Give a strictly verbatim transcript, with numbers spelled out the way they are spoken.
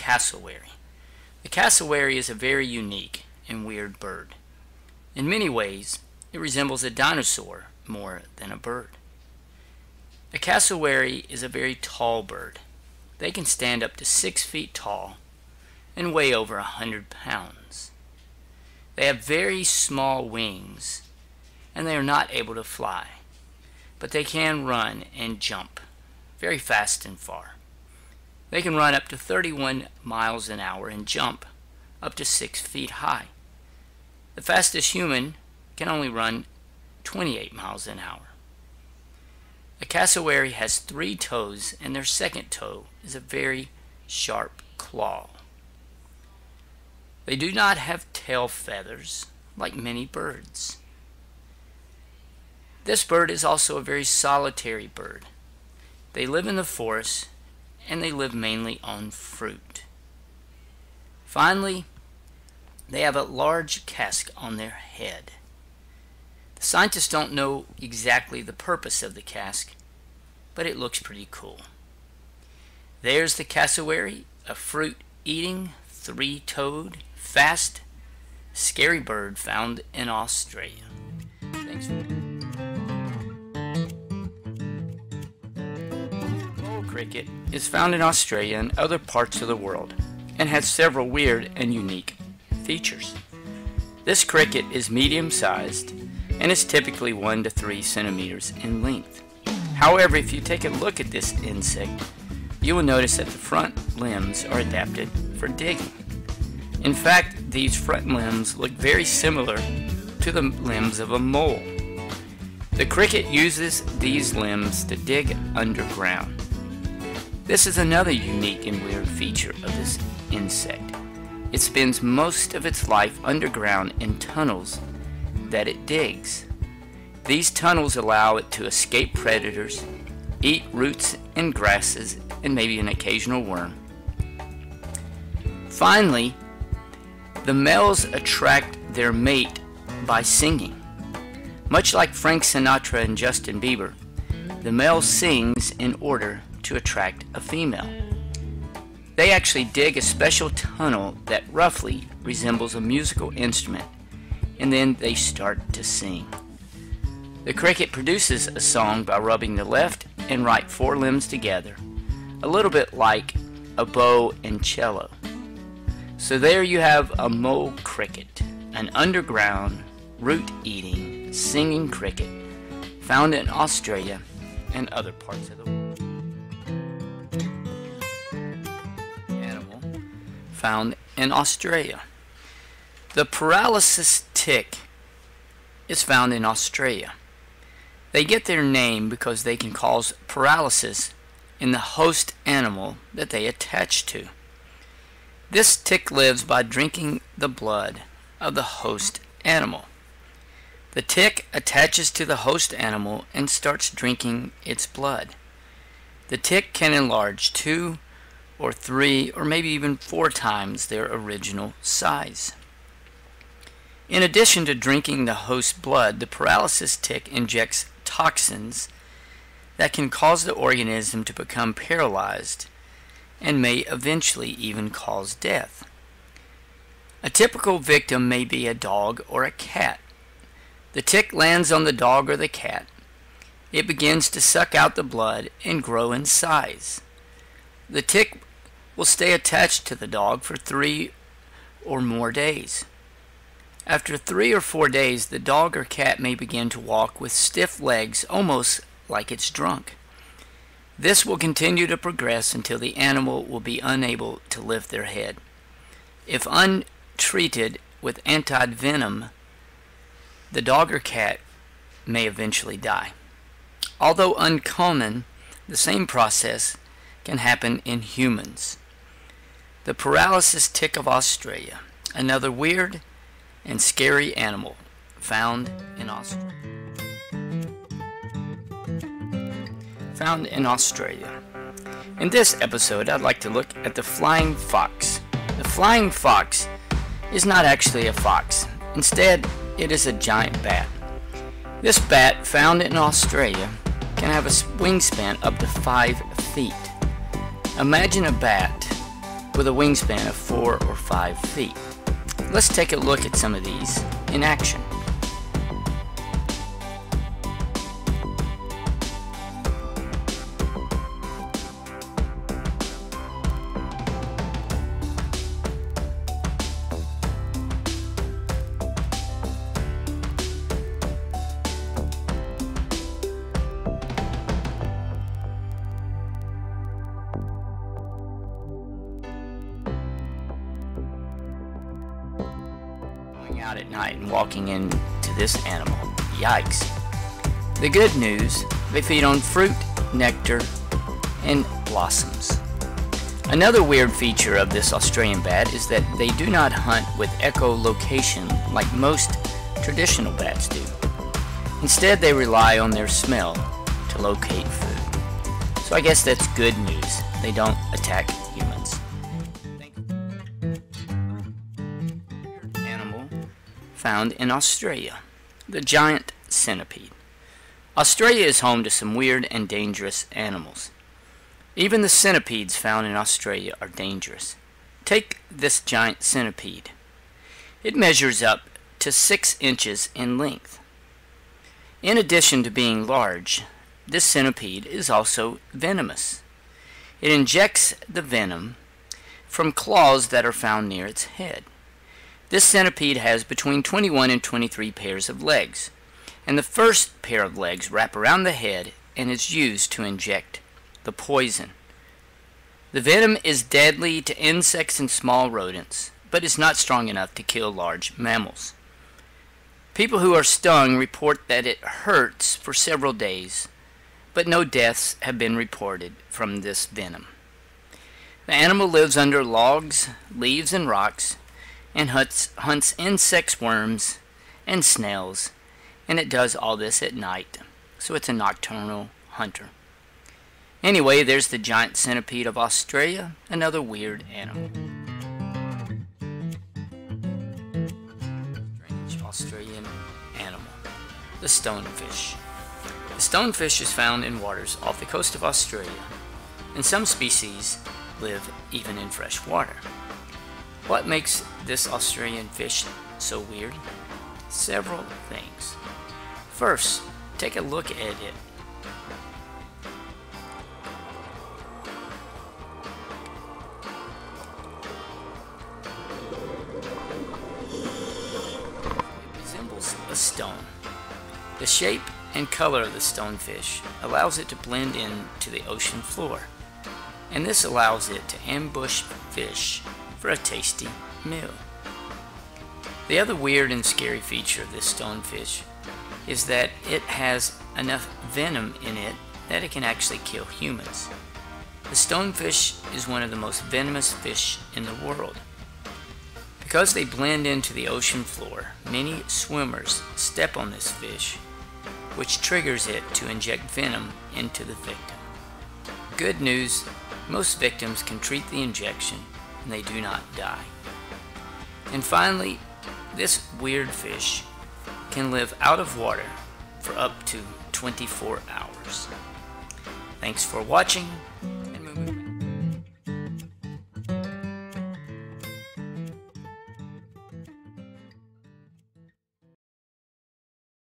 cassowary. The cassowary is a very unique and weird bird. In many ways, it resembles a dinosaur more than a bird. A cassowary is a very tall bird. They can stand up to six feet tall and weigh over a hundred pounds. They have very small wings and they are not able to fly, but they can run and jump very fast and far. They can run up to thirty-one miles an hour and jump up to six feet high. The fastest human can only run twenty-eight miles an hour. A cassowary has three toes, and their second toe is a very sharp claw. They do not have tail feathers like many birds. This bird is also a very solitary bird. They live in the forest, and they live mainly on fruit. Finally, they have a large casque on their head. The scientists don't know exactly the purpose of the casque, but it looks pretty cool. There's the cassowary, a fruit-eating, three-toed, fast, scary bird found in Australia. Thanks for... Mole cricket is found in Australia and other parts of the world, and has several weird and unique features. This cricket is medium-sized and is typically one to three centimeters in length. However, if you take a look at this insect, you will notice that the front limbs are adapted for digging. In fact, these front limbs look very similar to the limbs of a mole. The cricket uses these limbs to dig underground. This is another unique and weird feature of this insect. It spends most of its life underground in tunnels that it digs. These tunnels allow it to escape predators, eat roots and grasses, and maybe an occasional worm. Finally, the males attract their mate by singing. Much like Frank Sinatra and Justin Bieber, the male sings in order to attract a female. They actually dig a special tunnel that roughly resembles a musical instrument, and then they start to sing. The cricket produces a song by rubbing the left and right forelimbs together, a little bit like a bow and cello. So there you have a mole cricket, an underground, root-eating, singing cricket found in Australia and other parts of the world. Animal found in Australia. The paralysis tick is found in Australia. They get their name because they can cause paralysis in the host animal that they attach to. This tick lives by drinking the blood of the host animal. The tick attaches to the host animal and starts drinking its blood. The tick can enlarge two or three or maybe even four times their original size. In addition to drinking the host blood, the paralysis tick injects toxins that can cause the organism to become paralyzed and may eventually even cause death. A typical victim may be a dog or a cat. The tick lands on the dog or the cat. It begins to suck out the blood and grow in size. The tick will stay attached to the dog for three or more days. After three or four days, the dog or cat may begin to walk with stiff legs, almost like it's drunk. This will continue to progress until the animal will be unable to lift their head. If untreated with anti-venom, the dog or cat may eventually die. Although uncommon, the same process can happen in humans. The paralysis tick of Australia, another weird and scary animal found in Australia. Found in Australia. In this episode, I'd like to look at the flying fox. The flying fox is not actually a fox. Instead, it is a giant bat. This bat, found in Australia, can have a wingspan up to five feet. Imagine a bat with a wingspan of four or five feet. Let's take a look at some of these in action. Out at night and walking into this animal. Yikes. The good news, they feed on fruit, nectar, and blossoms. Another weird feature of this Australian bat is that they do not hunt with echolocation like most traditional bats do. Instead, they rely on their smell to locate food. So I guess that's good news. They don't attack humans. Found in Australia, the giant centipede. Australia is home to some weird and dangerous animals. Even the centipedes found in Australia are dangerous. Take this giant centipede. It measures up to six inches in length. In addition to being large, this centipede is also venomous. It injects the venom from claws that are found near its head. This centipede has between twenty-one and twenty-three pairs of legs, and the first pair of legs wrap around the head and is used to inject the poison. The venom is deadly to insects and small rodents, but is not strong enough to kill large mammals. People who are stung report that it hurts for several days, but no deaths have been reported from this venom. The animal lives under logs, leaves, and rocks, and hunts, hunts insects, worms, and snails, and it does all this at night, so it's a nocturnal hunter. Anyway, there's the giant centipede of Australia, another weird animal. Strange Australian animal, the stone fish. The stone fish is found in waters off the coast of Australia, and some species live even in fresh water. What makes this Australian fish so weird? Several things. First, take a look at it. It resembles a stone. The shape and color of the stonefish allows it to blend into the ocean floor, and this allows it to ambush fish for a tasty meal. The other weird and scary feature of this stonefish is that it has enough venom in it that it can actually kill humans. The stonefish is one of the most venomous fish in the world. Because they blend into the ocean floor, many swimmers step on this fish, which triggers it to inject venom into the victim. Good news, most victims can treat the injection and they do not die. And finally, this weird fish can live out of water for up to twenty-four hours. Thanks for watching.